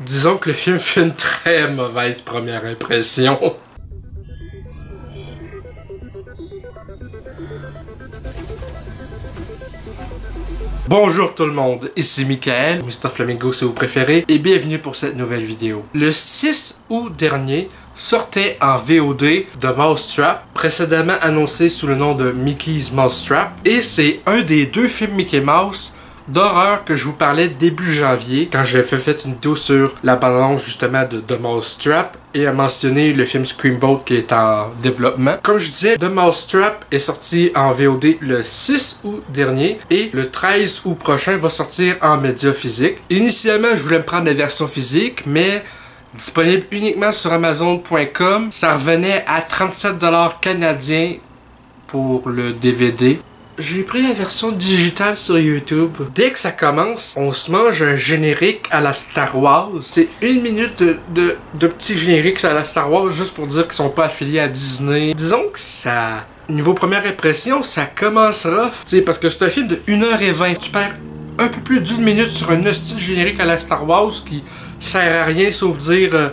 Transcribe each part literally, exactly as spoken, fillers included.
Disons que le film fait une très mauvaise première impression. Bonjour tout le monde, ici Mickaël, mister Flamingo si vous préférez, et bienvenue pour cette nouvelle vidéo. Le six août dernier, sortait en V O D de Mouse Trap, précédemment annoncé sous le nom de Mickey's Mouse Trap, et c'est un des deux films Mickey Mouse d'horreur que je vous parlais début janvier, quand j'avais fait une vidéo sur l'abandonnance justement de The Mouse Trap et à mentionner le film Screamboat qui est en développement. Comme je disais, The Mouse Trap est sorti en V O D le six août dernier et le treize août prochain va sortir en média physique. Initialement, je voulais me prendre la version physique, mais disponible uniquement sur Amazon point com, ça revenait à trente-sept dollars canadiens pour le D V D. J'ai pris la version digitale sur YouTube. Dès que ça commence, on se mange un générique à la Star Wars. C'est une minute de, de, de petits génériques à la Star Wars juste pour dire qu'ils sont pas affiliés à Disney. Disons que ça... Niveau première impression, ça commence rough. T'sais, parce que c'est un film de une heure vingt. Tu perds un peu plus d'une minute sur un hostile générique à la Star Wars qui sert à rien sauf dire euh,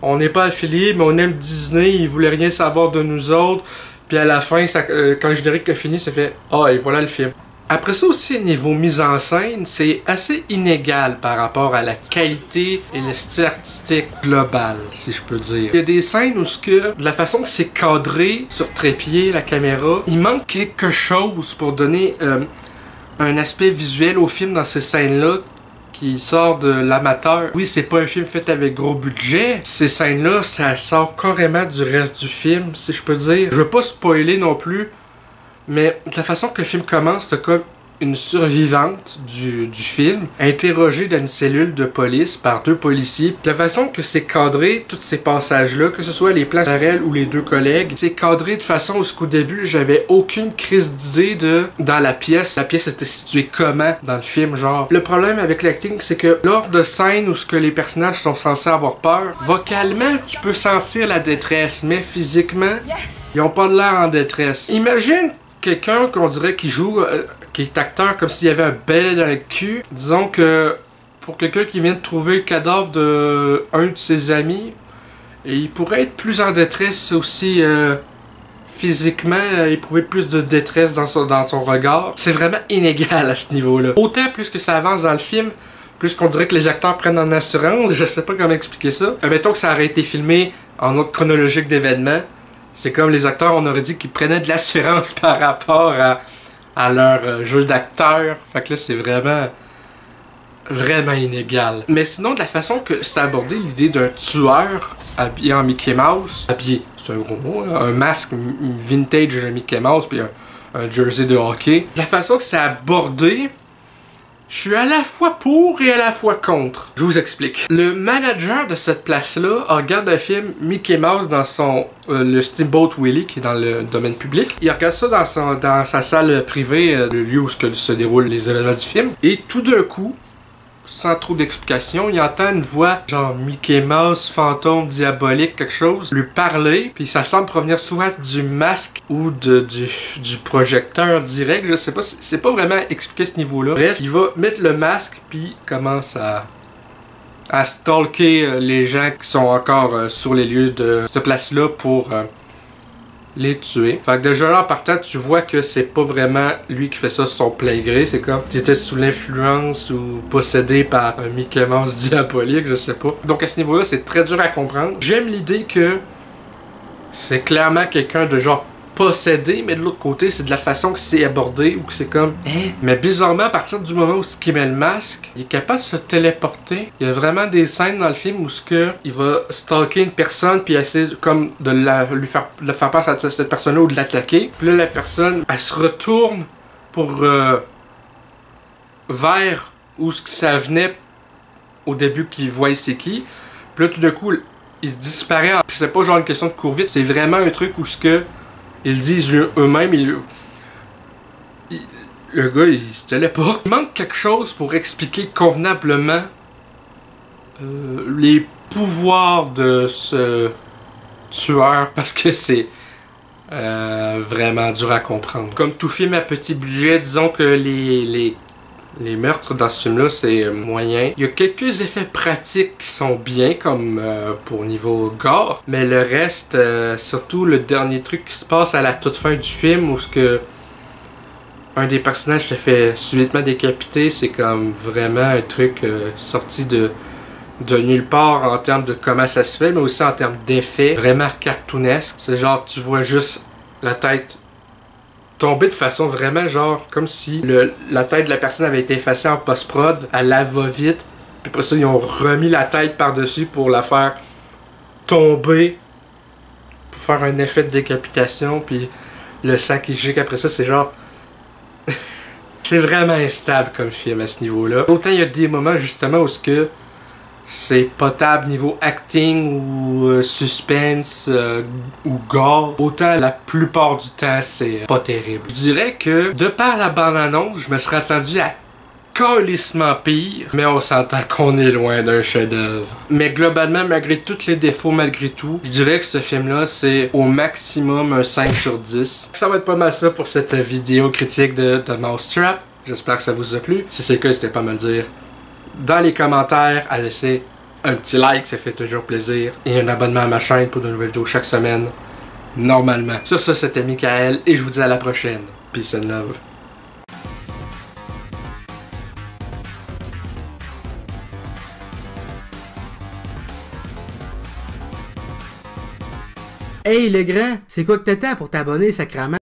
on n'est pas affilié, mais on aime Disney, ils voulaient rien savoir de nous autres. Puis à la fin, ça, euh, quand le générique a fini, ça fait « Ah, oh, et voilà le film ». Après ça aussi, niveau mise en scène, c'est assez inégal par rapport à la qualité et le style artistique global, si je peux dire. Il y a des scènes où, que, de la façon que c'est cadré sur trépied, la caméra, il manque quelque chose pour donner euh, un aspect visuel au film dans ces scènes-là, qui sort de l'amateur. Oui, c'est pas un film fait avec gros budget. Ces scènes-là, ça sort carrément du reste du film, si je peux dire. Je veux pas spoiler non plus, mais de la façon que le film commence, c'est comme une survivante du, du film, interrogée dans une cellule de police par deux policiers. De la façon que c'est cadré, tous ces passages-là, que ce soit les plans d'Arel ou les deux collègues, c'est cadré de façon où au début, j'avais aucune crise d'idée de dans la pièce. La pièce était située comment dans le film, genre. Le problème avec l'acting, c'est que lors de scènes où ce que les personnages sont censés avoir peur, vocalement, tu peux sentir la détresse, mais physiquement, ils ont pas de l'air en détresse. Imagine quelqu'un qu'on dirait qui joue... Euh, qui est acteur comme s'il y avait un balai dans le cul. Disons que pour quelqu'un qui vient de trouver le cadavre de un de ses amis, et il pourrait être plus en détresse aussi euh, physiquement, éprouver plus de détresse dans son, dans son regard. C'est vraiment inégal à ce niveau-là. Autant plus que ça avance dans le film, plus qu'on dirait que les acteurs prennent en assurance, je sais pas comment expliquer ça. Euh, mettons que ça aurait été filmé en ordre chronologique d'événements. C'est comme les acteurs, on aurait dit qu'ils prenaient de l'assurance par rapport à... à leur euh, jeu d'acteur. Fait que là, c'est vraiment... vraiment inégal. Mais sinon, de la façon que c'est abordé, l'idée d'un tueur habillé en Mickey Mouse... Habillé, c'est un gros mot, là. Un masque vintage de Mickey Mouse, puis un, un jersey de hockey. De la façon que c'est abordé, je suis à la fois pour et à la fois contre. Je vous explique. Le manager de cette place-là regarde le film Mickey Mouse dans son... Euh, le Steamboat Willie qui est dans le domaine public. Il regarde ça dans, son, dans sa salle privée, euh, le lieu où se déroulent les événements du film. Et tout d'un coup, sans trop d'explication, il entend une voix genre Mickey Mouse, fantôme, diabolique, quelque chose, lui parler. Puis ça semble provenir soit du masque ou de, du, du projecteur direct. Je sais pas, c'est pas vraiment expliqué ce niveau-là. Bref, il va mettre le masque puis commence à... à stalker les gens qui sont encore euh, sur les lieux de cette place-là pour euh, les tuer. Fait que déjà là, en partant, tu vois que c'est pas vraiment lui qui fait ça sur son plein gré. C'est comme s'il était sous l'influence ou possédé par un Mickey Mouse diabolique, je sais pas. Donc à ce niveau-là, c'est très dur à comprendre. J'aime l'idée que c'est clairement quelqu'un de genre possédé, mais de l'autre côté, c'est de la façon que c'est abordé ou que c'est comme eh? Mais bizarrement, à partir du moment où ce qui met le masque, il est capable de se téléporter. Il y a vraiment des scènes dans le film où ce que il va stalker une personne puis essayer comme de la lui faire de faire passer à cette personne-là ou de l'attaquer. Puis là, la personne, elle se retourne pour euh, vers où ce que ça venait au début qu'il voit c'est qui. Puis là, tout d'un coup, il disparaît. Puis c'est pas genre une question de court vite, c'est vraiment un truc où ce que ils disent eux-mêmes, ils... ils... le gars, il se téléporte. Il manque quelque chose pour expliquer convenablement euh, les pouvoirs de ce tueur, parce que c'est euh, vraiment dur à comprendre. Comme tout film à petit budget, disons que les, les, Les meurtres dans ce film-là, c'est moyen. Il y a quelques effets pratiques qui sont bien, comme euh, pour niveau gore, mais le reste, euh, surtout le dernier truc qui se passe à la toute fin du film, où ce que un des personnages se fait subitement décapiter, c'est comme vraiment un truc euh, sorti de, de nulle part en termes de comment ça se fait, mais aussi en termes d'effets, vraiment cartoonesque. C'est genre, tu vois juste la tête tomber de façon vraiment genre comme si le, la tête de la personne avait été effacée en post-prod, elle la va vite, puis après ça ils ont remis la tête par-dessus pour la faire tomber, pour faire un effet de décapitation, puis le sang qui gicle après ça, c'est genre... c'est vraiment instable comme film à ce niveau-là. Autant il y a des moments justement où ce que c'est potable niveau acting ou euh, suspense euh, ou gore. Autant la plupart du temps, c'est euh, pas terrible. Je dirais que, de par la bande-annonce, je me serais attendu à calissement pire. Mais on s'entend qu'on est loin d'un chef-d'œuvre. Mais globalement, malgré tous les défauts, malgré tout, je dirais que ce film-là, c'est au maximum un cinq sur dix. Ça va être pas mal ça pour cette vidéo critique de, de Mouse Trap. J'espère que ça vous a plu. Si c'est le cas, n'hésitez pas à me le dire dans les commentaires, à laisser un petit like, ça fait toujours plaisir. Et un abonnement à ma chaîne pour de nouvelles vidéos chaque semaine, normalement. Sur ce, c'était Mickaël et je vous dis à la prochaine. Peace and love. Hey le grand, c'est quoi que t'attends pour t'abonner, sacrément?